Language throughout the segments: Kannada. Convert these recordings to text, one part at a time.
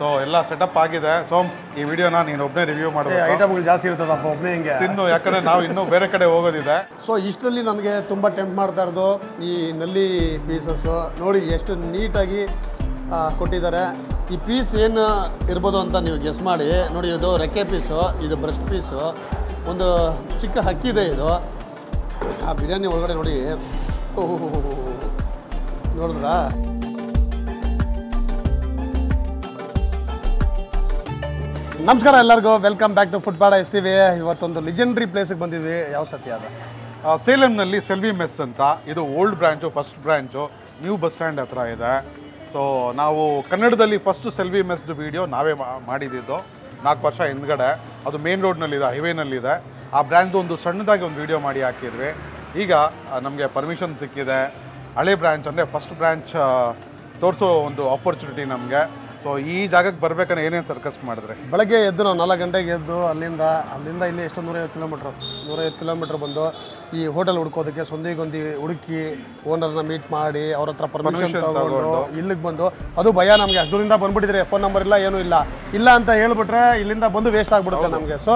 So ella setup ಆಗಿದೆ. So ಈ ವಿಡಿಯೋನ ನೀನು ಒಬ್ಬನೇ ರಿವ್ಯೂ ಮಾಡಬೇಕು. ಐಟಮ್ಗಳು ಜಾಸ್ತಿ ಇರ್ತದಪ್ಪ ಒಬ್ಬನೇ ಹಿಂಗೆ ತಿನ್ನು, ಯಾಕಂದ್ರೆ ನಾವು ಇನ್ನೂ ಬೇರೆ ಕಡೆ ಹೋಗೋದಿದೆ. So ಇಷ್ಟರಲ್ಲಿ ನನಗೆ ತುಂಬಾ ಟೆಂಪ್ಟ್ ಮಾಡ್ತಾ ಇರೋದು ಈ ನಲ್ಲಿ ಪೀಸಸ್. ನೋಡಿ ಎಷ್ಟು ನೀಟಾಗಿ ಕೊಟ್ಟಿದ್ದಾರೆ. ಈ ಪೀಸ್ ಏನು ಇರಬಹುದು ಅಂತ ನೀವು ಗೆಸ್ ಮಾಡಿ. ನೋಡಿ ಇದು ರೆಕ್ಕೆ ಪೀಸು, ಇದು ಬ್ರೆಸ್ಟ್ ಪೀಸು, ಒಂದು ಚಿಕ್ಕ ಹಕ್ಕಿದೆ ಇದು. ಆ ಬಿರಿಯಾನಿ ಒಳಗಡೆ ನೋಡಿ, ನೋಡಿದ್ರಾ? ನಮಸ್ಕಾರ ಎಲ್ಲರಿಗೂ, ವೆಲ್ಕಮ್ ಬ್ಯಾಕ್ ಟು ಫುಡ್ ಪಾಡ ಎಸ್ ಟಿವಿ. ಇವತ್ತೊಂದು ಲೆಜೆಂಡ್ರಿ ಪ್ಲೇಸಿಗೆ ಬಂದಿದ್ವಿ. ಯಾವ ಸತಿ ಅದ? ಸೇಲಂನಲ್ಲಿ ಸೆಲ್ವಿ ಮೆಸ್ ಅಂತ. ಇದು old branch, first branch, new bus stand ಹತ್ರ ಇದೆ. ಸೊ ನಾವು ಕನ್ನಡದಲ್ಲಿ ಫಸ್ಟ್ ಸೆಲ್ವಿ ಮೆಸ್ದು ವಿಡಿಯೋ ನಾವೇ ಮಾಡಿದ್ದು 4 ವರ್ಷ ಹಿಂದ್ಗಡೆ. ಅದು ಮೇನ್ ರೋಡ್ನಲ್ಲಿದೆ, ಹೈವೇನಲ್ಲಿದೆ. ಆ ಬ್ರ್ಯಾಂಚ್ದು ಒಂದು ಸಣ್ಣದಾಗಿ ಒಂದು ವಿಡಿಯೋ ಮಾಡಿ ಹಾಕಿದ್ವಿ. ಈಗ ನಮಗೆ ಪರ್ಮಿಷನ್ ಸಿಕ್ಕಿದೆ. ಹಳೆ ಬ್ರ್ಯಾಂಚ್ ಅಂದರೆ ಫಸ್ಟ್ ಬ್ರ್ಯಾಂಚ್ ತೋರಿಸೋ ಒಂದು ಆಪರ್ಚುನಿಟಿ ನಮಗೆ. ಸೊ ಈ ಜಾಗಕ್ಕೆ ಬರಬೇಕಂದ್ರೆ ಏನೇನು ಸರ್ಕಸ್ ಮಾಡಿದ್ರೆ? ಬೆಳಗ್ಗೆ ಎದ್ದು ನಾವು 4 ಗಂಟೆಗೆ ಎದ್ದು ಅಲ್ಲಿಂದ ಇಲ್ಲಿ ಎಷ್ಟು 150 ಕಿಲೋಮೀಟ್ರ್ ಬಂದು ಈ ಹೋಟೆಲ್ ಹುಡ್ಕೋದಕ್ಕೆ ಸೊಂದಿಗೊಂದು ಹುಡುಕಿ ಓನರ್ನ ಮೀಟ್ ಮಾಡಿ ಅವ್ರ ಹತ್ರ ಪರ್ಮಿಷನ್ ತಗೊಂಡು ಇಲ್ಲಿಗೆ ಬಂದು, ಅದು ಭಯ ನಮಗೆ. ಅದರಿಂದ ಬಂದುಬಿಟ್ಟಿದ್ರೆ ಫೋನ್ ನಂಬರ್ ಇಲ್ಲ, ಏನೂ ಇಲ್ಲ ಅಂತ ಹೇಳಿಬಿಟ್ರೆ ಇಲ್ಲಿಂದ ಬಂದು ವೇಸ್ಟ್ ಆಗಿಬಿಡುತ್ತೆ ನಮಗೆ. ಸೊ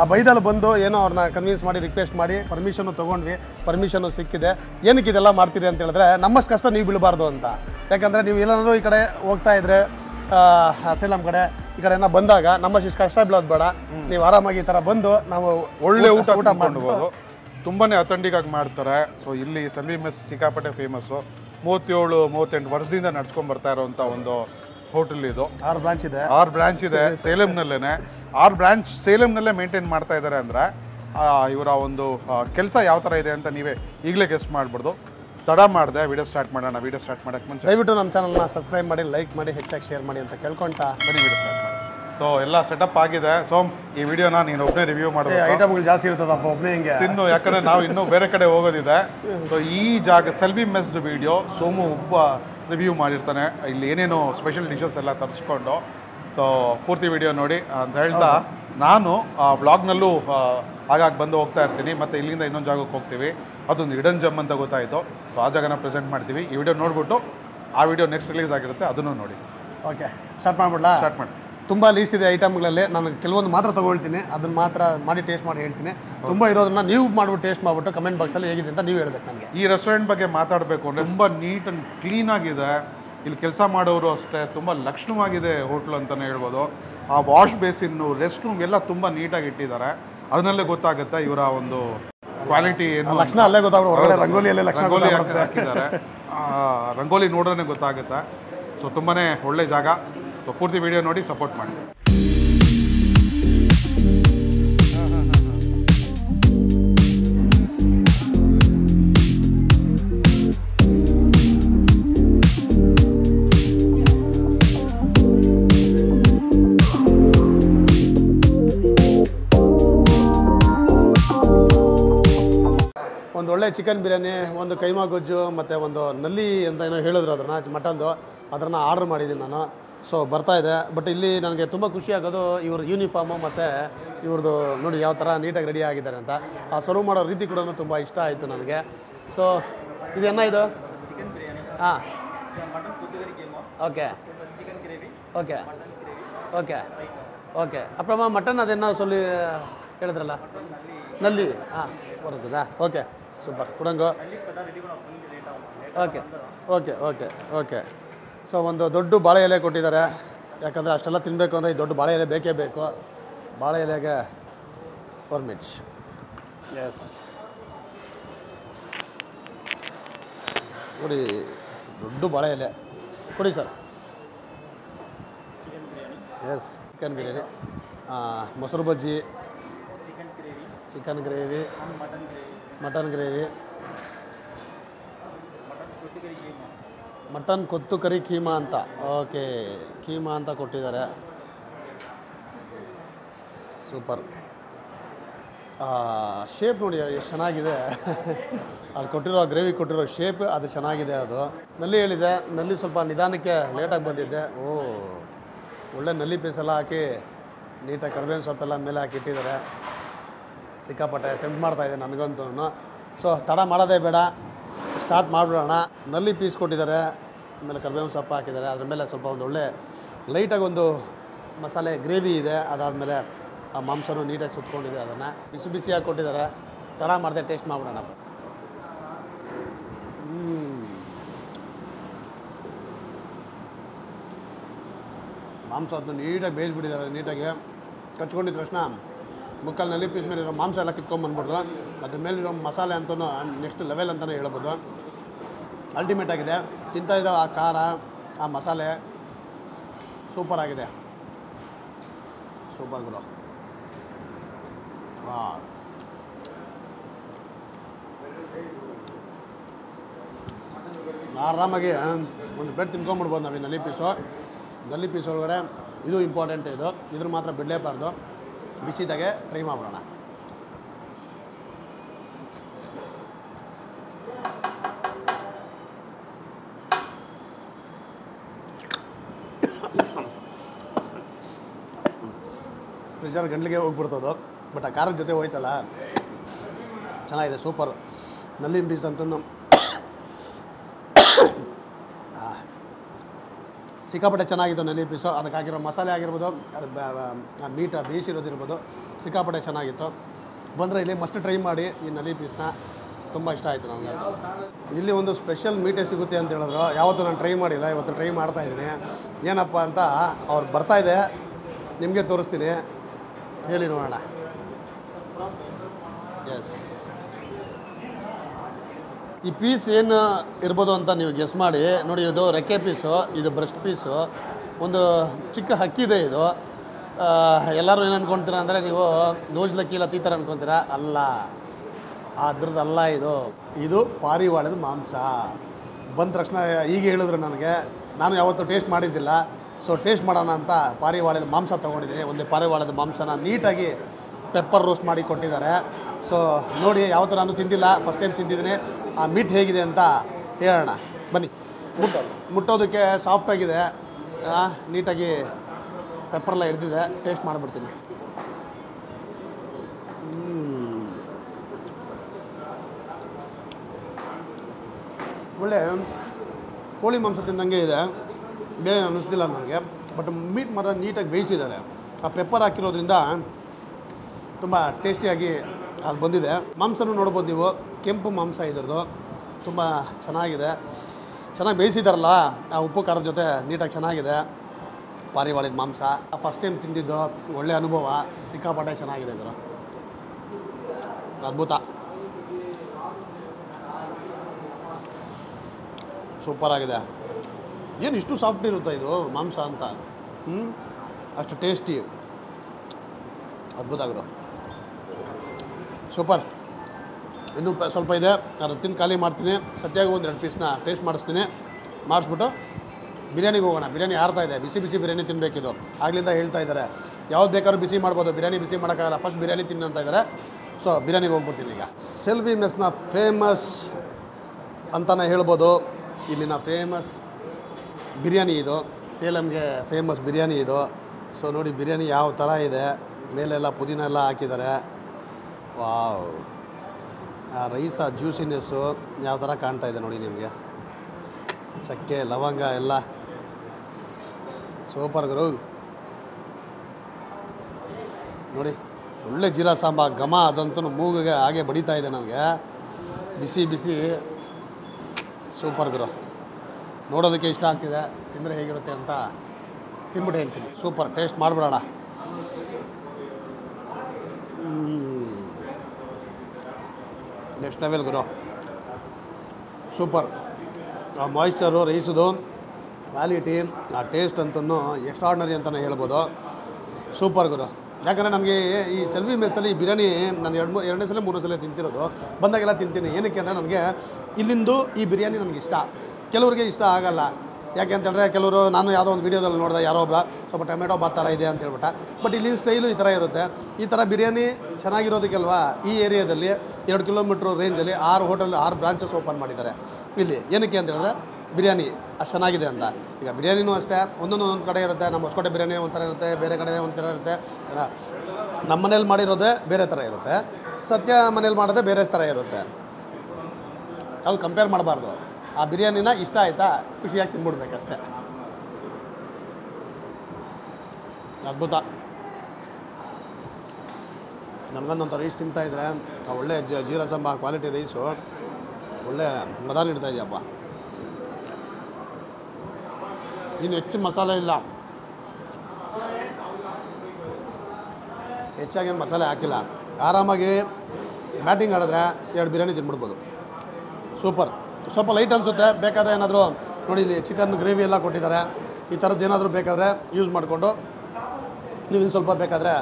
ಆ ಬೈದಲ್ಲಿ ಬಂದು ಏನೋ ಅವ್ರನ್ನ ಕನ್ವಿನ್ಸ್ ಮಾಡಿ, ರಿಕ್ವೆಸ್ಟ್ ಮಾಡಿ ಪರ್ಮಿಷನ್ನು ತೊಗೊಂಡ್ವಿ. ಪರ್ಮಿಷನ್ನು ಸಿಕ್ಕಿದೆ. ಏನಕ್ಕೆ ಇದೆಲ್ಲ ಮಾಡ್ತೀರಿ ಅಂತ ಹೇಳಿದ್ರೆ, ನಮ್ಮಷ್ಟು ಕಷ್ಟ ನೀವು ಬೀಳಬಾರ್ದು ಅಂತ. ಯಾಕಂದರೆ ನೀವು ಎಲ್ಲರೂ ಈ ಕಡೆ ಹೋಗ್ತಾಯಿದ್ರೆ, ಅಸೆ ನಮ್ಮ ಕಡೆ ಈ ಕಡೆ ಏನೋ ಬಂದಾಗ ನಮ್ಮಷ್ಟು ಇಷ್ಟು ಕಷ್ಟ ಬೀಳೋದು ಬೇಡ. ನೀವು ಆರಾಮಾಗಿ ಈ ಥರ ಬಂದು ನಾವು ಒಳ್ಳೆ ಊಟ ಮಾಡ್ಬೋದು. ತುಂಬಾ ಅಥೆಂಟಿಕ್ಕಾಗಿ ಮಾಡ್ತಾರೆ. ಸೊ ಇಲ್ಲಿ ಸೆಲ್ವಿ ಮೆಸ್ ಸಿಕ್ಕಾಪಟ್ಟೆ ಫೇಮಸ್ಸು. 37-38 ವರ್ಷದಿಂದ ನಡ್ಸ್ಕೊಂಡು ಬರ್ತಾ ಇರೋವಂಥ ಒಂದು ಹೋಟೆಲ್ ಇದು. 6 ಬ್ರ್ಯಾಂಚ್ ಇದೆ ಸೇಲಂನಲ್ಲೇ. 6 ಬ್ರ್ಯಾಂಚ್ ಸೇಲಂನಲ್ಲೇ ಮೇಂಟೈನ್ ಮಾಡ್ತಾ ಇದ್ದಾರೆ ಅಂದರೆ ಇವರ ಒಂದು ಕೆಲಸ ಯಾವ ಥರ ಇದೆ ಅಂತ ನೀವೇ ಈಗಲೇ ಗೆಸ್ಟ್ ಮಾಡ್ಬೋದು. ತಡ ಮಾಡಿದೆ, ವಿಡಿಯೋ ಸ್ಟಾರ್ಟ್ ಮಾಡೋಣ. ವಿಡಿಯೋ ಸ್ಟಾರ್ಟ್ ಮಾಡೋಕ್ಕೆ ಮುಂಚೆ ದಯವಿಟ್ಟು ನಮ್ಮ ಚಾನಲ್ನ ಸಬ್ಸ್ಕ್ರೈಬ್ ಮಾಡಿ, ಲೈಕ್ ಮಾಡಿ, ಹೆಚ್ಚಾಗಿ ಶೇರ್ ಮಾಡಿ ಅಂತ ಕೇಳ್ಕೊಳ್ತಾ ಬನ್ನಿ ವಿಡಿಯೋ ಸ್ಟಾರ್ಟ್ ಮಾಡಿ. ಸೊ ಎಲ್ಲ ಸೆಟಪ್ ಆಗಿದೆ. ಸೊ ಈ ವಿಡಿಯೋನ ನೀನು ಒಬ್ಬನೇ ರಿವ್ಯೂ ಮಾಡಬೇಕು. ಐಟಮ್ಗಳು ಜಾಸ್ತಿ ಇರ್ತದಪ್ಪ ಒಬ್ಬನೇ ಹಿಂಗೆ ತಿನ್ನು, ಯಾಕಂದರೆ ನಾವು ಇನ್ನೂ ಬೇರೆ ಕಡೆ ಹೋಗೋದಿದೆ. ಸೊ ಈ ಜಾಗ ಸೆಲ್ವಿ ಮೆಸ್ದು ವಿಡಿಯೋ ಸೋಮು ಒಬ್ಬ ರಿವ್ಯೂ ಮಾಡಿರ್ತಾನೆ, ಇಲ್ಲಿ ಏನೇನು ಸ್ಪೆಷಲ್ ಡಿಶಸ್ ಎಲ್ಲ ತರಿಸ್ಕೊಂಡು. ಸೊ ಪೂರ್ತಿ ವಿಡಿಯೋ ನೋಡಿ ಅಂತ ಹೇಳ್ತಾ, ನಾನು ಆ ವ್ಲಾಗ್ನಲ್ಲೂ ಹಾಗಾಗಿ ಬಂದು ಹೋಗ್ತಾ ಇರ್ತೀನಿ. ಮತ್ತು ಇಲ್ಲಿಂದ ಇನ್ನೊಂದು ಜಾಗಕ್ಕೆ ಹೋಗ್ತೀವಿ, ಅದೊಂದು ಹಿಡನ್ ಜಮ್ ಅಂತ ಗೊತ್ತಾಯಿತು. ಸೊ ಆ ಜಾಗನ ಪ್ರೆಸೆಂಟ್ ಮಾಡ್ತೀವಿ. ಈ ವಿಡಿಯೋ ನೋಡಿಬಿಟ್ಟು ಆ ವಿಡಿಯೋ ನೆಕ್ಸ್ಟ್ ರಿಲೀಸ್ ಆಗಿರುತ್ತೆ, ಅದನ್ನು ನೋಡಿ. Okay, start ಮಾಡಿಬಿಡಲಾ? ಸ್ಟಾರ್ಟ್ ಮಾಡಿ. ತುಂಬ ಲೀಸ್ಟ್ ಇದೆ ಐಟಮ್ಗಳಲ್ಲಿ. ನಾನು ಕೆಲವೊಂದು ಮಾತ್ರ ತೊಗೊಳ್ತೀನಿ, ಅದನ್ನ ಮಾತ್ರ ಮಾಡಿ ಟೇಸ್ಟ್ ಮಾಡಿ ಹೇಳ್ತೀನಿ. ತುಂಬ ಇರೋದನ್ನ ನೀವು ಮಾಡಿಬಿಟ್ಟು ಟೇಸ್ಟ್ ಮಾಡಿಬಿಟ್ಟು ಕಮೆಂಟ್ ಬಾಕ್ಸಲ್ಲಿ ಹೇಗಿದೆ ಅಂತ ನೀವು ಹೇಳ್ಬೇಕು ನನಗೆ. ಈ ರೆಸ್ಟೋರೆಂಟ್ ಬಗ್ಗೆ ಮಾತಾಡಬೇಕು ಅಂದರೆ ತುಂಬ ನೀಟ್ ಆ್ಯಂಡ್ ಕ್ಲೀನಾಗಿದೆ. ಇಲ್ಲಿ ಕೆಲಸ ಮಾಡೋರು ಅಷ್ಟೇ, ತುಂಬ ಲಕ್ಷಣವಾಗಿದೆ ಹೋಟ್ಲು ಅಂತಲೇ ಹೇಳ್ಬೋದು. ಆ ವಾಶ್ ಬೇಸಿನ್ನು, ರೆಸ್ಟ್ ರೂಮ್ ಎಲ್ಲ ತುಂಬ ನೀಟಾಗಿ ಇಟ್ಟಿದ್ದಾರೆ. ಅದನ್ನಲ್ಲೇ ಗೊತ್ತಾಗುತ್ತೆ ಇವರ ಒಂದು ಕ್ವಾಲಿಟಿ ಏನು ಲಕ್ಷಣ. ಅಲ್ಲೇ ಗೊತ್ತಾಗುತ್ತೆ, ರಂಗೋಲಿಯಲ್ಲೇ ಲಕ್ಷಣಗಳು ಹಾಕಿದ್ದಾರೆ. ರಂಗೋಲಿ ನೋಡೋದೇ ಗೊತ್ತಾಗುತ್ತೆ. ಸೊ ತುಂಬಾ ಒಳ್ಳೆ ಜಾಗ. ಸೊ ಪೂರ್ತಿ ವಿಡಿಯೋ ನೋಡಿ, ಸಪೋರ್ಟ್ ಮಾಡಿ. ಒಂದು ಒಳ್ಳೆ ಚಿಕನ್ ಬಿರಿಯಾನಿ, ಒಂದು ಕೈಮಾ ಗೊಜ್ಜು, ಮತ್ತು ಒಂದು ನಲ್ಲಿ ಅಂತ ಏನೋ ಹೇಳಿದ್ರು, ಅದನ್ನು ಮಟನ್ದು, ಅದನ್ನು ಆರ್ಡ್ರ್ ಮಾಡಿದ್ದೀನಿ ನಾನು. ಸೊ ಬರ್ತಾಯಿದೆ. ಬಟ್ ಇಲ್ಲಿ ನನಗೆ ತುಂಬ ಖುಷಿ ಆಗೋದು ಇವ್ರ ಯೂನಿಫಾರ್ಮು, ಮತ್ತು ಇವ್ರದ್ದು ನೋಡಿ ಯಾವ ಥರ ನೀಟಾಗಿ ರೆಡಿ ಆಗಿದ್ದಾರೆ ಅಂತ. ಆ ಸರ್ವ್ ಮಾಡೋ ರೀತಿ ಕೂಡ ತುಂಬ ಇಷ್ಟ ಆಯಿತು ನನಗೆ. ಸೊ ಇದನ್ನ ಇದು ಚಿಕನ್ ಬಿರಿಯಾನಿ. ಹಾಂ, ಓಕೆ ಓಕೆ ಓಕೆ ಓಕೆ. ಅಪ್ರಮ ಮಟನ್ ಅದನ್ನ ಸೊಲ್ಲಿ ಹೇಳಿದ್ರಲ್ಲ, ನಲ್ಲಿ. ಹಾಂ, ಬರ್ತದಾ? Okay, super. ಕುಡಂಗು. Okay okay okay okay. So ಒಂದು ದೊಡ್ಡ ಬಾಳೆ ಎಲೆ ಕೊಟ್ಟಿದ್ದಾರೆ. ಯಾಕಂದರೆ ಅಷ್ಟೆಲ್ಲ ತಿನ್ನಬೇಕು ಅಂದರೆ ಈ ದೊಡ್ಡ ಬಾಳೆ ಎಲೆ ಬೇಕೇ ಬೇಕು. ಬಾಳೆ ಎಲೆಗೆ ಪರ್ಮಿಟ್. ಎಸ್, ನೋಡಿ ದೊಡ್ಡ ಬಾಳೆ ಎಲೆ ಕೊಡಿ ಸರ್. ಎಸ್, ಚಿಕನ್ ಬಿರಿಯಾನಿ, ಮೊಸರು ಬಜ್ಜಿ, chicken gravy, mutton gravy, mutton ಕೊತ್ತು ಕರಿ ಕೀಮಾ ಅಂತ. ಓಕೆ, ಕೀಮಾ ಅಂತ ಕೊಟ್ಟಿದ್ದಾರೆ. ಸೂಪರ್. ಶೇಪ್ ನೋಡಿ ಎಷ್ಟು ಚೆನ್ನಾಗಿದೆ. ಅಲ್ಲಿ ಕೊಟ್ಟಿರೋ ಗ್ರೇವಿ ಕೊಟ್ಟಿರೋ ಶೇಪ್ ಅದು ಚೆನ್ನಾಗಿದೆ. ಅದು ನಲ್ಲಿ ಹೇಳಿದೆ, ನಲ್ಲಿ ಸ್ವಲ್ಪ ನಿಧಾನಕ್ಕೆ ಲೇಟಾಗಿ ಬಂದಿದ್ದೆ. ಓ, ಒಳ್ಳೆ ನಲ್ಲಿ ಪೀಸೆಲ್ಲ ಹಾಕಿ ನೀಟಾಗಿ ಕರ್ಬೇವಿನ ಸೊಪ್ಪೆಲ್ಲ ಮೇಲೆ ಹಾಕಿಟ್ಟಿದ್ದಾರೆ. ಸಿಕ್ಕಾಪಟ್ಟೆ ಟೆಂಪ್ಟ್ ಮಾಡ್ತಾಯಿದೆ ನನಗಂತೂ. ಸೊ ತಡ ಮಾಡೋದೇ ಬೇಡ, ಸ್ಟಾರ್ಟ್ ಮಾಡಿಬಿಡೋಣ. ನಲ್ಲಿ ಪೀಸ್ ಕೊಟ್ಟಿದ್ದಾರೆ, ಆಮೇಲೆ ಕರ್ಬೇವಿನ ಸೊಪ್ಪು ಹಾಕಿದ್ದಾರೆ, ಅದ್ರ ಮೇಲೆ ಸ್ವಲ್ಪ ಒಂದೊಳ್ಳೆ ಲೈಟಾಗಿ ಒಂದು ಮಸಾಲೆ ಗ್ರೇವಿ ಇದೆ. ಅದಾದಮೇಲೆ ಆ ಮಾಂಸನೂ ನೀಟಾಗಿ ಸುತ್ಕೊಂಡಿದೆ, ಅದನ್ನು ಬಿಸಿ ಬಿಸಿಯಾಗಿ ಕೊಟ್ಟಿದ್ದಾರೆ. ತಡ ಮಾಡಿದೆ, ಟೇಸ್ಟ್ ಮಾಡೋಣ. ಮಾಂಸ ಅದನ್ನು ನೀಟಾಗಿ ಬೇಯಿಸ್ಬಿಟ್ಟಿದ್ದಾರೆ, ನೀಟಾಗಿ ಕಚ್ಕೊಂಡಿದ್ದ ತಕ್ಷಣ ಮುಕ್ಕಲ್ನಲ್ಲಿ ಪೀಸ್ ಮೇಲಿರೋ ಮಾಂಸ ಎಲ್ಲ ಕಿತ್ಕೊಂಡ್ಬಂದ್ಬಿಡ್ದು. ಅದ್ರ ಮೇಲಿರೋ ಮಸಾಲೆ ಅಂತೂ ನೆಕ್ಸ್ಟ್ ಲೆವೆಲ್ ಅಂತಲೇ ಹೇಳ್ಬೋದು. ಅಲ್ಟಿಮೇಟ್ ಆಗಿದೆ. ತಿಂತಾಯಿರೋ ಆ ಖಾರ, ಆ ಮಸಾಲೆ ಸೂಪರ್ ಆಗಿದೆ. ಸೂಪರ್ ಗುರು. ಹಾಂ, ಆರಾಮಾಗಿ ಒಂದು ಬ್ರೆಡ್ ತಿನ್ಕೊಂಬಿಡ್ಬೋದು ನಾವು. ನಲ್ಲಿ ಪೀಸು, ನಲ್ಲಿ ಪೀಸ್ ಒಳಗಡೆ ಇದು ಇಂಪಾರ್ಟೆಂಟ್, ಇದು ಇದ್ರ ಮಾತ್ರ ಬಿಡಲೇಬಾರ್ದು. ಬಿಸಿದಾಗೆ ಟ್ರೈ ಮಾಡೋಣ. ಪ್ರೆಷರ್ ಗಂಟ್ಲಿಗೆ ಹೋಗ್ಬಿಡ್ತದು, ಬಟ್ ಆ ಖಾರದ ಜೊತೆ ಹೋಯ್ತಲ್ಲ, ಚೆನ್ನಾಗಿದೆ. ಸೂಪರ್ ನಲ್ಲಿನ ಪೀಸ್ ಅಂತೂ ಸಿಕ್ಕಾಪಟ್ಟೆ ಚೆನ್ನಾಗಿತ್ತು. ನಲ್ಲಿ ಪೀಸು ಅದಕ್ಕೆ ಹಾಕಿರೋ ಮಸಾಲೆ ಆಗಿರ್ಬೋದು, ಅದು ಮೀಟ ಬೇಯಿಸಿರೋದಿರ್ಬೋದು, ಸಿಕ್ಕಾಪಟ್ಟೆ ಚೆನ್ನಾಗಿತ್ತು. ಬಂದರೆ ಇಲ್ಲಿ ಮಸ್ಟ್ ಟ್ರೈ ಮಾಡಿ ಈ ನಲ್ಲಿ ಪೀಸನ್ನ. ತುಂಬ ಇಷ್ಟ ಆಯಿತು ನನಗೆ. ಇಲ್ಲಿ ಒಂದು ಸ್ಪೆಷಲ್ ಮೀಟೇ ಸಿಗುತ್ತೆ ಅಂತ ಹೇಳಿದ್ರು, ಯಾವತ್ತೂ ನಾನು ಟ್ರೈ ಮಾಡಿಲ್ಲ, ಇವತ್ತು ಟ್ರೈ ಮಾಡ್ತಾಯಿದ್ದೀನಿ. ಏನಪ್ಪ ಅಂತ ಅವ್ರು ಬರ್ತಾಯಿದೆ, ನಿಮಗೆ ತೋರಿಸ್ತೀನಿ, ಹೇಳಿ ನೋಡೋಣ. ಎಸ್, ಈ ಪೀಸ್ ಏನು ಇರ್ಬೋದು ಅಂತ ನೀವು ಗೆಸ್ ಮಾಡಿ ನೋಡಿ. ಇದು ರೆಕ್ಕೆ ಪೀಸು, ಇದು ಬ್ರೆಸ್ಟ್ ಪೀಸು, ಒಂದು ಚಿಕ್ಕ ಹಕ್ಕಿದೆ ಇದು. ಎಲ್ಲರೂ ಏನು ಅಂದ್ಕೊಳ್ತೀರ ಅಂದರೆ ನೀವು ದೋಜ್ಲಕ್ಕಿಲ್ಲ ತೀತರ ಅಂದ್ಕೊತೀರಾ, ಅಲ್ಲ ಅದ್ರದ್ದಲ್ಲ. ಇದು ಇದು ಪಾರಿವಾಳದ ಮಾಂಸ. ಬಂದ ತಕ್ಷಣ ಈಗ ಹೇಳಿದ್ರು ನನಗೆ, ನಾನು ಯಾವತ್ತೂ ಟೇಸ್ಟ್ ಮಾಡಿದ್ದಿಲ್ಲ. ಸೊ ಟೇಸ್ಟ್ ಮಾಡೋಣ ಅಂತ ಪಾರಿವಾಳದ ಮಾಂಸ ತೊಗೊಂಡಿದ್ದೀನಿ. ಒಂದು ಪಾರಿವಾಳದ ಮಾಂಸನ ನೀಟಾಗಿ ಪೆಪ್ಪರ್ ರೋಸ್ಟ್ ಮಾಡಿ ಕೊಟ್ಟಿದ್ದಾರೆ. ಸೊ ನೋಡಿ, ಯಾವತ್ತೂ ನಾನು ತಿಂದಿಲ್ಲ, ಫಸ್ಟ್ ಟೈಮ್ ತಿಂದಿದ್ದೀನಿ. ಆ ಮೀಟ್ ಹೇಗಿದೆ ಅಂತ ಹೇಳೋಣ ಬನ್ನಿ. ಮುಟ್ಟೋದಕ್ಕೆ ಸಾಫ್ಟಾಗಿದೆ, ನೀಟಾಗಿ ಪೆಪ್ಪರೆಲ್ಲ ಹಿಡಿದಿದೆ. ಟೇಸ್ಟ್ ಮಾಡಿಬಿಡ್ತೀನಿ. ಒಳ್ಳೆ ಕೋಳಿ ಮಾಂಸ ತಿಂದಂಗೆ ಇದೆ, ಬೇರೆ ಅನ್ನಿಸ್ತಿಲ್ಲ ನನಗೆ. ಬಟ್ ಮೀಟ್ ಮಾತ್ರ ನೀಟಾಗಿ ಬೇಯಿಸಿದ್ದಾರೆ. ಆ ಪೆಪ್ಪರ್ ಹಾಕಿರೋದ್ರಿಂದ ತುಂಬ ಟೇಸ್ಟಿಯಾಗಿ ಅದು ಬಂದಿದೆ. ಮಾಂಸನೂ ನೋಡ್ಬೋದು ನೀವು, ಕೆಂಪು ಮಾಂಸ ಇದ್ರದ್ದು, ತುಂಬ ಚೆನ್ನಾಗಿದೆ. ಚೆನ್ನಾಗಿ ಬೇಯಿಸಿದಾರಲ್ಲ, ಆ ಉಪ್ಪು ಖಾರದ ಜೊತೆ ನೀಟಾಗಿ ಚೆನ್ನಾಗಿದೆ ಪಾರಿವಾಳದ ಮಾಂಸ. ಫಸ್ಟ್ ಟೈಮ್ ತಿಂದಿದ್ದು, ಒಳ್ಳೆ ಅನುಭವ, ಸಿಕ್ಕಾಪಟ್ಟೆ ಚೆನ್ನಾಗಿದೆ ಗುರು, ಅದ್ಭುತ, ಸೂಪರಾಗಿದೆ. ಏನು ಇಷ್ಟು ಸಾಫ್ಟ್ ಇರುತ್ತೆ ಇದು ಮಾಂಸ ಅಂತ, ಅಷ್ಟು ಟೇಸ್ಟಿ, ಅದ್ಭುತ ಗುರು, ಸೂಪರ್. ಇನ್ನೂ ಸ್ವಲ್ಪ ಇದೆ, ನಾನು ತಿಂದು ಖಾಲಿ ಮಾಡ್ತೀನಿ. ಸದ್ಯಕ್ಕೆ ಒಂದು 2 ಪೀಸ್ನ ಟೇಸ್ಟ್ ಮಾಡಿಸ್ತೀನಿ. ಮಾಡಿಸ್ಬಿಟ್ಟು ಬಿರಿಯಾನಿಗೆ ಹೋಗೋಣ. ಬಿರಿಯಾನಿ ಆರ್ತಾ ಇದೆ, ಬಿಸಿ ಬಿಸಿ ಬಿರಿಯಾನಿ ತಿನ್ನಬೇಕಿದು. ಆಗ್ಲಿಂದ ಹೇಳ್ತಾ ಇದ್ದಾರೆ, ಯಾವ್ದು ಬೇಕಾದ್ರೂ ಬಿಸಿ ಮಾಡ್ಬೋದು, ಬಿರಿಯಾನಿ ಬಿಸಿ ಮಾಡೋಕ್ಕಾಗಲ್ಲ, ಫಸ್ಟ್ ಬಿರಿಯಾನಿ ತಿನ್ನಂತ ಇದ್ದಾರೆ. ಸೊ ಬಿರಿಯಾನಿಗೆ ಹೋಗ್ಬಿಡ್ತೀನಿ ಈಗ. ಸೆಲ್ವಿ ಮೆಸ್ನ ಫೇಮಸ್ ಅಂತಲೇ ಹೇಳ್ಬೋದು. ಇಲ್ಲಿನ ಫೇಮಸ್ ಬಿರಿಯಾನಿ ಇದು, ಸೇಲಮ್ಗೆ ಫೇಮಸ್ ಬಿರಿಯಾನಿ ಇದು. ಸೊ ನೋಡಿ ಬಿರಿಯಾನಿ ಯಾವ ಥರ ಇದೆ, ಮೇಲೆಲ್ಲ ಪುದೀನ ಎಲ್ಲ ಹಾಕಿದ್ದಾರೆ. ವಾವ್, ಆ ರೈಸ ಜ್ಯೂಸಿನೆಸ್ಸು ಯಾವ ಥರ ಕಾಣ್ತಾ ಇದೆ ನೋಡಿ ನಿಮಗೆ. ಚಕ್ಕೆ ಲವಂಗ ಎಲ್ಲ ಸೂಪರ್ ಗುರು. ನೋಡಿ ಒಳ್ಳೆ ಜೀರಾ ಸಾಂಬ ಘಮ, ಅದಂತೂ ಮೂಗಿಗೆ ಹಾಗೆ ಬಡಿತಾ ಇದೆ ನನಗೆ, ಬಿಸಿ ಬಿಸಿ. ಸೂಪರ್ ಗುರು, ನೋಡೋದಕ್ಕೆ ಇಷ್ಟ ಆಗ್ತಿದೆ, ತಿಂದರೆ ಹೇಗಿರುತ್ತೆ ಅಂತ ತಿನ್ಬಿಟ್ಟು ಹೇಳ್ತೀನಿ. ಸೂಪರ್, ಟೇಸ್ಟ್ ಮಾಡಿಬಿಡೋಣ. ನೆಕ್ಸ್ಟ್ ಲೆವೆಲ್ ಗುರು, ಸೂಪರ್. ಆ ಮಾಯಿಶ್ಚರು, ರೈಸದು ಕ್ವಾಲಿಟಿ, ಆ ಟೇಸ್ಟ್ ಅಂತೂ ಎಕ್ಸ್ಟ್ರಾರ್ಡ್ನರಿ ಅಂತಲೇ ಹೇಳ್ಬೋದು. ಸೂಪರ್ ಗುರು. ಯಾಕಂದರೆ ನಮಗೆ ಈ ಸೆಲ್ವಿ ಮೆಸ್ಸಲ್ಲಿ ಬಿರಿಯಾನಿ ನಾನು ಎರಡನೇ ಸಲ ಮೂರನೇ ಸಲ ತಿಂತಿರೋದು, ಬಂದಾಗೆಲ್ಲ ತಿಂತೀನಿ. ಏನಕ್ಕೆ ಅಂದರೆ ನನಗೆ ಇಲ್ಲಿಂದು ಈ ಬಿರಿಯಾನಿ ನನಗಿಷ್ಟ. ಕೆಲವರಿಗೆ ಇಷ್ಟ ಆಗಲ್ಲ, ಯಾಕೆ ಅಂತಂದರೆ ಕೆಲವರು, ನಾನು ಯಾವುದೋ ಒಂದು ವೀಡಿಯೋದಲ್ಲಿ ನೋಡಿದೆ, ಯಾರೋ ಒಬ್ಬ ಸ್ವಲ್ಪ ಟೊಮೆಟೊ ಬಾತ್ ಥರ ಇದೆ ಅಂತ ಹೇಳ್ಬಿಟ್ಟ. ಬಟ್ ಇಲ್ಲಿನ ಸ್ಟೈಲು ಈ ಥರ ಇರುತ್ತೆ. ಈ ಥರ ಬಿರಿಯಾನಿ ಚೆನ್ನಾಗಿರೋದಕ್ಕೆಲ್ವ ಈ ಏರಿಯಾದಲ್ಲಿ 2 ಕಿಲೋಮೀಟ್ರ್ ರೇಂಜಲ್ಲಿ 6 ಹೋಟೆಲ್ 6 ಬ್ರಾಂಚಸ್ ಓಪನ್ ಮಾಡಿದ್ದಾರೆ ಇಲ್ಲಿ. ಏನಕ್ಕೆ ಅಂತ ಹೇಳಿದ್ರೆ ಬಿರಿಯಾನಿ ಅಷ್ಟು ಚೆನ್ನಾಗಿದೆ ಅಂತ. ಈಗ ಬಿರಿಯಾನಿನೂ ಅಷ್ಟೇ ಒಂದೊಂದು ಕಡೆ ಇರುತ್ತೆ. ನಮ್ಮ ಹೊಸಕೋಟೆ ಬಿರಿಯಾನಿ ಒಂಥರ ಇರುತ್ತೆ, ಬೇರೆ ಕಡೆ ಒಂಥರ ಇರುತ್ತೆ. ನಮ್ಮ ಮನೇಲಿ ಮಾಡಿರೋದೇ ಬೇರೆ ಥರ ಇರುತ್ತೆ, ಸತ್ಯ ಮನೇಲಿ ಮಾಡೋದೇ ಬೇರೆ ಥರ ಇರುತ್ತೆ. ಅದು ಕಂಪೇರ್ ಮಾಡಬಾರ್ದು. ಆ ಬಿರಿಯಾನಿನ ಇಷ್ಟ ಆಯಿತಾ, ಖುಷಿಯಾಗಿ ತಿನ್ಬಿಡ್ಬೇಕಷ್ಟೆ. ಅದ್ಭುತ. ನಮಗೊಂದೊಂಥರ ರೈಸ್ ತಿಂತಾ ಇದ್ರೆ ಒಳ್ಳೆ ಜೀರಾ ಸಂಬಾ ಕ್ವಾಲಿಟಿ ರೈಸು ಒಳ್ಳೆ ಮಸಾಲೆ ಇಡ್ತಾ ಇದೆಯಪ್ಪ. ಇನ್ನು ಹೆಚ್ಚು ಮಸಾಲೆ ಇಲ್ಲ, ಹೆಚ್ಚಾಗೇನು ಮಸಾಲೆ ಹಾಕಿಲ್ಲ. ಆರಾಮಾಗಿ ಬ್ಯಾಟಿಂಗ್ ಆಡಿದ್ರೆ ಎರಡು ಬಿರಿಯಾನಿ ತಿನ್ಬಿಡ್ಬೋದು. ಸೂಪರ್. ಸ್ವಲ್ಪ ಲೈಟ್ ಅನಿಸುತ್ತೆ, ಬೇಕಾದರೆ ಏನಾದರೂ ನೋಡಿ ಇಲ್ಲಿ ಚಿಕನ್ ಗ್ರೇವಿ ಎಲ್ಲ ಕೊಟ್ಟಿದ್ದಾರೆ, ಈ ಥರದ್ದು ಏನಾದರೂ ಬೇಕಾದರೆ ಯೂಸ್ ಮಾಡಿಕೊಂಡು ನೀವು ಇನ್ನು ಸ್ವಲ್ಪ ಬೇಕಾದರೆ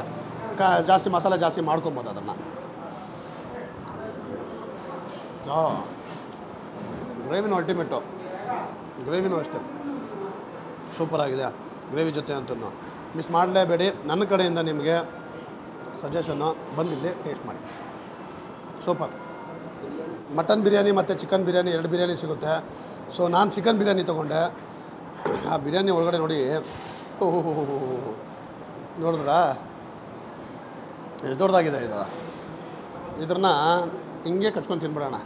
ಜಾಸ್ತಿ ಮಸಾಲೆ ಜಾಸ್ತಿ ಮಾಡ್ಕೊಬೋದು ಅದನ್ನು. ಗ್ರೇವಿನೂ ಅಲ್ಟಿಮೇಟು, ಗ್ರೇವಿನೂ ಅಷ್ಟೇ ಸೂಪರಾಗಿದೆ. ಗ್ರೇವಿ ಜೊತೆ ಅಂತೂ ಮಿಸ್ ಮಾಡಲೇಬೇಡಿ. ನನ್ನ ಕಡೆಯಿಂದ ನಿಮಗೆ ಸಜೆಷನ್ನು ಬಂದಿದ್ದೆ, ಟೇಸ್ಟ್ ಮಾಡಿ. ಸೂಪರ್. ಮಟನ್ ಬಿರಿಯಾನಿ ಮತ್ತು ಚಿಕನ್ ಬಿರಿಯಾನಿ ಎರಡು ಬಿರಿಯಾನಿ ಸಿಗುತ್ತೆ. ಸೊ ನಾನು ಚಿಕನ್ ಬಿರಿಯಾನಿ ತೊಗೊಂಡೆ. ಆ ಬಿರಿಯಾನಿ ಒಳಗಡೆ ನೋಡಿ, ಓಹೋ ನೋಡಿದ್ರಾ ಎಷ್ಟು ದೊಡ್ಡದಾಗಿದೆ ಇದು. ಇದನ್ನ ಹಿಂಗೆ ಕಚ್ಕೊಂಡು ತಿನ್ಬಿಡೋಣ.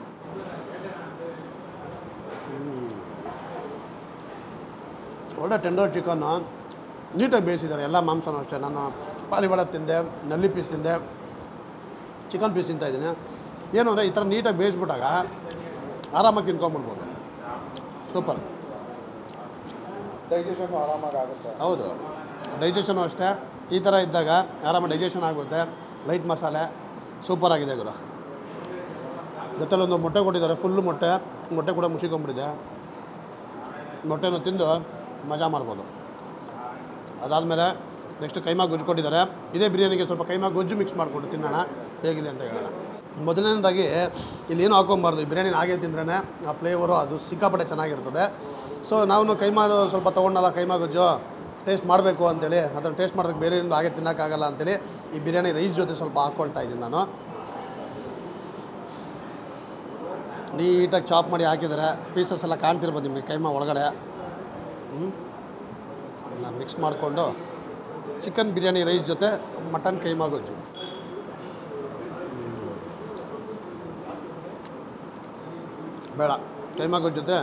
ಒಳ್ಳೆ ಟೆಂಡರ್ ಚಿಕನ್ನು ನೀಟಾಗಿ ಬೇಯಿಸಿದ್ದಾರೆ. ಎಲ್ಲ ಮಾಂಸನೂ ಅಷ್ಟೇ. ನಾನು ಪಾರಿವಾಳ ತಿಂದೆ, ನಲ್ಲಿ ಪೀಸ್ ತಿಂದೆ, ಚಿಕನ್ ಪೀಸ್ ತಿಂತಾ ಇದ್ದೀನಿ. ಏನು ಅಂದರೆ ಈ ಥರ ನೀಟಾಗಿ ಬೇಯಿಸ್ಬಿಟ್ಟಾಗ ಆರಾಮಾಗಿ ತಿನ್ಕೊಂಬಿಡ್ಬೋದು. ಸೂಪರ್. ಡೈಜೆಷನ್ ಆರಾಮಾಗಿ ಆಗುತ್ತೆ. ಹೌದು, ಡೈಜೆಷನು ಅಷ್ಟೇ. ಈ ಥರ ಇದ್ದಾಗ ಆರಾಮಾಗಿ ಡೈಜೆಷನ್ ಆಗುತ್ತೆ. ಲೈಟ್ ಮಸಾಲೆ ಸೂಪರಾಗಿದೆ ಗುರು. ಜೊತೆಲೊಂದು ಮೊಟ್ಟೆ ಕೊಟ್ಟಿದ್ದಾರೆ, ಫುಲ್ಲು ಮೊಟ್ಟೆ. ಮೊಟ್ಟೆ ಕೂಡ ಮುಚ್ಚಿಕೊಂಡ್ಬಿಟ್ಟಿದೆ. ಮೊಟ್ಟೆನೂ ತಿಂದು ಮಜಾ ಮಾಡ್ಬೋದು. ಅದಾದಮೇಲೆ ನೆಕ್ಸ್ಟ್ ಕೈಮಾ ಗೊಜ್ಜು ಕೊಟ್ಟಿದ್ದಾರೆ. ಇದೇ ಬಿರಿಯಾನಿಗೆ ಸ್ವಲ್ಪ ಕೈಮಾ ಗೊಜ್ಜು ಮಿಕ್ಸ್ ಮಾಡಿಕೊಂಡು ತಿನ್ನೋಣ, ಹೇಗಿದೆ ಅಂತ ಹೇಳೋಣ. ಮೊದಲನೇದಾಗಿ ಇಲ್ಲೇನು ಹಾಕೊಬಾರ್ದು, ಬಿರಿಯಾನಿ ಹಾಗೆ ತಿಂದ್ರೇ ಆ ಫ್ಲೇವರು ಅದು ಸಿಕ್ಕಾಪಟ್ಟೆ ಚೆನ್ನಾಗಿರ್ತದೆ. ಸೊ ನಾವು ಕೈಮಾದು ಸ್ವಲ್ಪ ತೊಗೊಂಡಲ್ಲ, ಕೈಮಾ ಗೊಜ್ಜು ಟೇಸ್ಟ್ ಮಾಡಬೇಕು ಅಂತೇಳಿ ಅದನ್ನು ಟೇಸ್ಟ್ ಮಾಡೋದಕ್ಕೆ ಬೇರೆ ಏನೂ ಹಾಗೆ ತಿನ್ನೋಕ್ಕಾಗಲ್ಲ ಅಂತೇಳಿ ಈ ಬಿರಿಯಾನಿ ರೈಸ್ ಜೊತೆ ಸ್ವಲ್ಪ ಹಾಕ್ಕೊಳ್ತಾ ಇದ್ದೀನಿ ನಾನು. ನೀಟಾಗಿ ಚಾಪ್ ಮಾಡಿ ಹಾಕಿದ್ದಾರೆ. ಪೀಸಸ್ ಎಲ್ಲ ಕಾಣ್ತಿರ್ಬೋದು ನಿಮಗೆ ಕೈಮಾ ಒಳಗಡೆ. ಅದನ್ನು ಮಿಕ್ಸ್ ಮಾಡಿಕೊಂಡು ಚಿಕನ್ ಬಿರಿಯಾನಿ ರೈಸ್ ಜೊತೆ ಮಟನ್ ಕೈಮಾ ಗೊಜ್ಜು. ಬೇಡ ಕೈಮಾ ಗೊಜ್ಜು ಜೊತೆ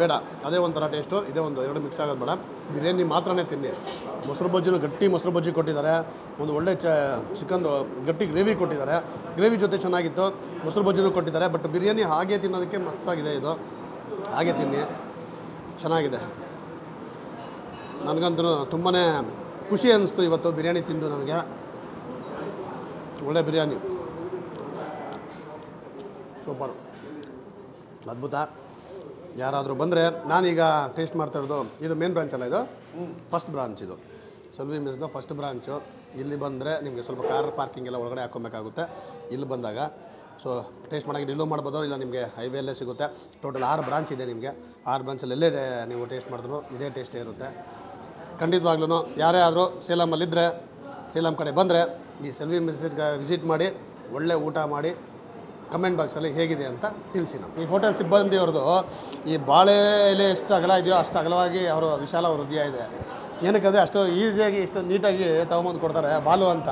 ಬೇಡ, ಅದೇ ಒಂಥರ ಟೇಸ್ಟು. ಇದೇ ಒಂದು ಎರಡು ಮಿಕ್ಸ್ ಆಗೋದು ಬೇಡ, ಬಿರಿಯಾನಿ ಮಾತ್ರನೇ ತಿನ್ನಿ. ಮೊಸರು ಬಜ್ಜಿನೂ ಗಟ್ಟಿ ಮೊಸರು ಬಜ್ಜಿ ಕೊಟ್ಟಿದ್ದಾರೆ. ಒಂದು ಒಳ್ಳೆ ಚಿಕನ್ದು ಗಟ್ಟಿ ಗ್ರೇವಿ ಕೊಟ್ಟಿದ್ದಾರೆ. ಗ್ರೇವಿ ಜೊತೆ ಚೆನ್ನಾಗಿತ್ತು. ಮೊಸರು ಬಜ್ಜಿನೂ ಕೊಟ್ಟಿದ್ದಾರೆ. ಬಟ್ ಬಿರಿಯಾನಿ ಹಾಗೆ ತಿನ್ನೋದಕ್ಕೆ ಮಸ್ತಾಗಿದೆ ಇದು. ಹಾಗೆ ತಿನ್ನಿ, ಚೆನ್ನಾಗಿದೆ. ನನಗಂತೂ ತುಂಬಾ ಖುಷಿ ಅನ್ನಿಸ್ತು ಇವತ್ತು ಬಿರಿಯಾನಿ ತಿಂದು. ನನಗೆ ಒಳ್ಳೆ ಬಿರಿಯಾನಿ ಸೂಪರು, ಅದ್ಭುತ. ಯಾರಾದರೂ ಬಂದರೆ, ನಾನೀಗ ಟೇಸ್ಟ್ ಮಾಡ್ತಾ ಇರೋದು ಇದು ಮೇನ್ ಬ್ರಾಂಚ್ ಅಲ್ಲ, ಇದು ಫಸ್ಟ್ ಬ್ರಾಂಚ್. ಇದು ಸೆಲ್ವಿ ಮೆಸ್ನ ಫಸ್ಟ್ ಬ್ರಾಂಚು. ಇಲ್ಲಿ ಬಂದರೆ ನಿಮಗೆ ಸ್ವಲ್ಪ ಕಾರ್ ಪಾರ್ಕಿಂಗ್ ಎಲ್ಲ ಒಳಗಡೆ ಹಾಕ್ಕೊಬೇಕಾಗುತ್ತೆ ಇಲ್ಲಿ ಬಂದಾಗ. ಸೊ ಟೇಸ್ಟ್ ಮಾಡೋಕ್ಕೆ ಇಲ್ಲೂ ಮಾಡ್ಬೋದು, ಇಲ್ಲ ನಿಮಗೆ ಹೈವೇಲ್ಲೇ ಸಿಗುತ್ತೆ. ಟೋಟಲ್ 6 ಬ್ರಾಂಚ್ ಇದೆ ನಿಮಗೆ. 6 ಬ್ರಾಂಚಲ್ಲಿ ಎಲ್ಲೇ ನೀವು ಟೇಸ್ಟ್ ಮಾಡಿದ್ರು ಇದೇ ಟೇಸ್ಟೇ ಇರುತ್ತೆ. ಖಂಡಿತವಾಗ್ಲೂ ಯಾರೇ ಆದರೂ ಸೇಲಮಲ್ಲಿದ್ದರೆ, ಸೇಲಮ್ ಕಡೆ ಬಂದರೆ ಈ ಸೆಲ್ವಿ ಮೆಸ್ಸಿಗೆ ವಿಸಿಟ್ ಮಾಡಿ, ಒಳ್ಳೆ ಊಟ ಮಾಡಿ, ಕಮೆಂಟ್ ಬಾಕ್ಸಲ್ಲಿ ಹೇಗಿದೆ ಅಂತ ತಿಳಿಸಿ. ನಾವು ಈ ಹೋಟೆಲ್ ಸಿಬ್ಬಂದಿಯವ್ರದ್ದು ಈ ಬಾಳೆ ಎಲೆ ಎಷ್ಟು ಅಗಲ ಇದೆಯೋ ಅಷ್ಟು ಅಗಲವಾಗಿ ಅವರು ವಿಶಾಲ ಹೃದಯ ಇದೆ. ಏನಕ್ಕಂದರೆ ಅಷ್ಟು ಈಸಿಯಾಗಿ ಇಷ್ಟು ನೀಟಾಗಿ ತೊಗೊಂಬಂದು ಕೊಡ್ತಾರೆ. ಬಾಲು ಅಂತ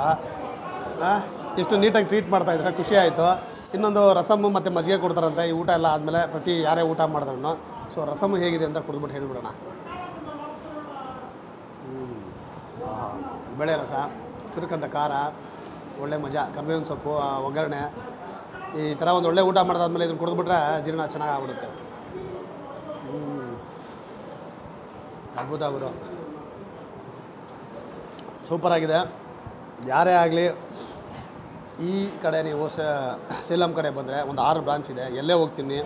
ಇಷ್ಟು ನೀಟಾಗಿ ಟ್ರೀಟ್ ಮಾಡ್ತಾಯಿದ್ರೆ ಖುಷಿ ಆಯಿತು. ಇನ್ನೊಂದು ರಸಮ್ಮು ಮತ್ತು ಮಜ್ಜಿಗೆ ಕೊಡ್ತಾರಂತೆ. ಈ ಊಟ ಎಲ್ಲ ಆದಮೇಲೆ ಪ್ರತಿ ಯಾರೇ ಊಟ ಮಾಡಿದ್ರು ಸೊ ರಸಮ್ಮು ಹೇಗಿದೆ ಅಂತ ಕುಡಿದ್ಬಿಟ್ಟು ಹೇಳಿಬಿಡೋಣ. ಬೇಳೆ ರಸ, ಚುರುಕಂತ ಖಾರ, ಒಳ್ಳೆ ಮಜಾ, ಕರಿಬೇವಿನ ಸೊಪ್ಪು, ಒಗ್ಗರಣೆ, ಈ ಥರ ಒಂದು ಒಳ್ಳೆ ಊಟ ಮಾಡಿದಾದ್ಮೇಲೆ ಇದನ್ನು ಕುಡಿದ್ಬಿಟ್ರೆ ಜೀರ್ಣ ಚೆನ್ನಾಗಿ ಆಗ್ಬಿಡುತ್ತೆ. ಅದ್ಭುತ ಅವರು, ಸೂಪರಾಗಿದೆ. ಯಾರೇ ಆಗಲಿ ಈ ಕಡೆ ನೀವು ಸೇಲಂ ಕಡೆ ಬಂದರೆ, ಒಂದು 6 ಬ್ರಾಂಚ್ ಇದೆ, ಎಲ್ಲೇ ಹೋಗ್ತೀನಿ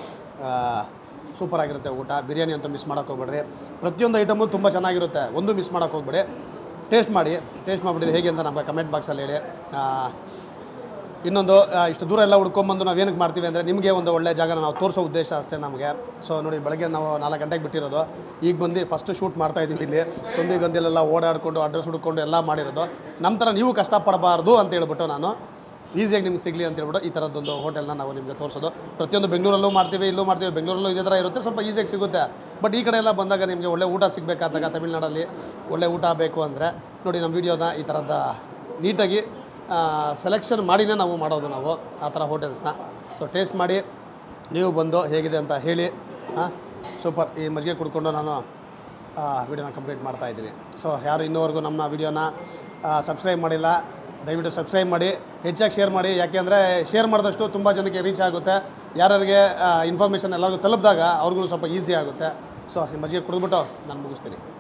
ಸೂಪರಾಗಿರುತ್ತೆ ಊಟ. ಬಿರಿಯಾನಿ ಅಂತ ಮಿಸ್ ಮಾಡೋಕ್ಕೆ ಹೋಗ್ಬೇಡ್ರಿ. ಪ್ರತಿಯೊಂದು ಐಟಮು ತುಂಬ ಚೆನ್ನಾಗಿರುತ್ತೆ, ಒಂದು ಮಿಸ್ ಮಾಡೋಕ್ಕೆ ಹೋಗ್ಬೇಡಿ. ಟೇಸ್ಟ್ ಮಾಡಿ, ಟೇಸ್ಟ್ ಮಾಡಿಬಿಟ್ಟಿದ್ದು ಹೇಗೆ ಅಂತ ನಮಗೆ ಕಮೆಂಟ್ ಬಾಕ್ಸಲ್ಲಿ ಹೇಳಿ. ಇನ್ನೊಂದು, ಇಷ್ಟು ದೂರ ಎಲ್ಲ ಹುಡ್ಕೊಂಬಂದು ನಾವು ಏನಕ್ಕೆ ಮಾಡ್ತೀವಿ ಅಂದರೆ ನಿಮಗೆ ಒಂದು ಒಳ್ಳೆ ಜಾಗನ ನಾವು ತೋರಿಸೋ ಉದ್ದೇಶ ಅಷ್ಟೇ ನಮಗೆ. ಸೊ ನೋಡಿ, ಬೆಳಗ್ಗೆ ನಾವು 4 ಗಂಟೆಗೆ ಬಿಟ್ಟಿರೋದು, ಈಗ ಬಂದು ಫಸ್ಟ್ ಶೂಟ್ ಮಾಡ್ತಾಯಿದ್ದೀವಿ. ಇಲ್ಲಿ ಸಂದಿ ಗಂದಿಲೆಲ್ಲ ಓಡಾಡಿಕೊಂಡು ಅಡ್ರೆಸ್ ಹುಡ್ಕೊಂಡು ಎಲ್ಲ ಮಾಡಿರೋದು. ನಮ್ಮ ಥರ ನೀವು ಕಷ್ಟಪಡಬಾರ್ದು ಅಂತ ಹೇಳ್ಬಿಟ್ಟು ನಾನು ಈಸಿಯಾಗಿ ನಿಮ್ಗೆ ಸಿಗಲಿ ಅಂತ ಹೇಳ್ಬಿಟ್ಟು ಈ ಥರದ್ದೊಂದು ಹೋಟೆಲ್ನ ನಾವು ನಿಮಗೆ ತೋರಿಸೋದು. ಪ್ರತಿಯೊಂದು ಬೆಂಗಳೂರಲ್ಲೂ ಮಾಡ್ತೀವಿ, ಇಲ್ಲೂ ಮಾಡ್ತೀವಿ. ಬೆಂಗಳೂರಲ್ಲೂ ಇದೇ ಥರ ಇರುತ್ತೆ, ಸ್ವಲ್ಪ ಈಸಿಯಾಗಿ ಸಿಗುತ್ತೆ. ಬಟ್ ಈ ಕಡೆ ಎಲ್ಲ ಬಂದಾಗ ನಿಮಗೆ ಒಳ್ಳೆ ಊಟ ಸಿಗಬೇಕಾದಾಗ, ತಮಿಳ್ನಾಡಲ್ಲಿ ಒಳ್ಳೆ ಊಟ ಬೇಕು ಅಂದರೆ ನೋಡಿ ನಮ್ಮ ವೀಡಿಯೋನ ಈ ಥರದ ನೀಟಾಗಿ ಸೆಲೆಕ್ಷನ್ ಮಾಡಿನೇ ನಾವು ಮಾಡೋದು ನಾವು ಆ ಥರ ಹೋಟೆಲ್ಸ್ನ. ಸೊ ಟೇಸ್ಟ್ ಮಾಡಿ, ನೀವು ಬಂದು ಹೇಗಿದೆ ಅಂತ ಹೇಳಿ. ಸೂಪರ್. ಈ ಮಜ್ಜಿಗೆ ಕುಡ್ಕೊಂಡು ನಾನು ವಿಡಿಯೋನ ಕಂಪ್ಲೀಟ್ ಮಾಡ್ತಾ ಇದ್ದೀವಿ. ಸೊ ಯಾರು ಇನ್ನೂವರೆಗೂ ನಮ್ಮ ವಿಡಿಯೋನ ಸಬ್ಸ್ಕ್ರೈಬ್ ಮಾಡಿಲ್ಲ, ದಯವಿಟ್ಟು ಸಬ್ಸ್ಕ್ರೈಬ್ ಮಾಡಿ, ಹೆಚ್ಚಾಗಿ ಶೇರ್ ಮಾಡಿ. ಯಾಕೆಂದರೆ ಶೇರ್ ಮಾಡಿದಷ್ಟು ತುಂಬ ಜನಕ್ಕೆ ರೀಚ್ ಆಗುತ್ತೆ. ಯಾರಿಗೆ ಇನ್ಫಾರ್ಮೇಷನ್ ಎಲ್ಲರಿಗೂ ತಲುಪಿದಾಗ ಅವ್ರಿಗೂ ಸ್ವಲ್ಪ ಈಸಿ ಆಗುತ್ತೆ. ಸೊ ನಿಮ್ಮ ಮಜ್ಜಿಗೆ ಕುಡಿದ್ಬಿಟ್ಟು ನಾನು ಮುಗಿಸ್ತೀನಿ.